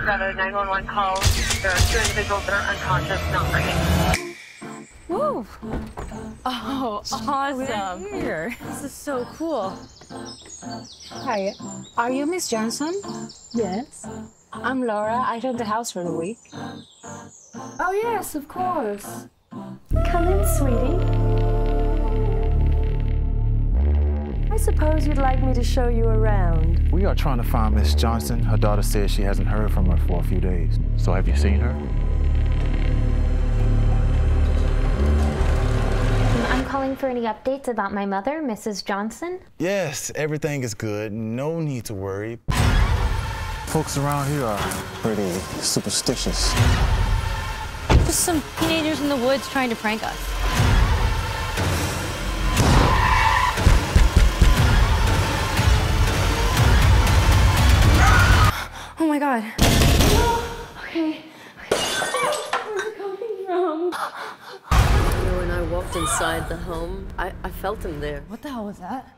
We've got a 911 call. There are two individuals that are unconscious, not breathing. Whoa. Oh, awesome. Here. This is so cool. Hi, are you Miss Johnson? Yes. I'm Laura. I rent the house for the week. Oh, yes, of course. Come in, sweetie. I suppose you'd like me to show you around. We are trying to find Miss Johnson. Her daughter says she hasn't heard from her for a few days. So have you seen her? I'm calling for any updates about my mother, Mrs. Johnson. Yes, everything is good. No need to worry. Folks around here are pretty superstitious. Just some teenagers in the woods trying to prank us. Oh my God. Okay. Where's it coming from? You know, when I walked inside the home, I felt him there. What the hell was that?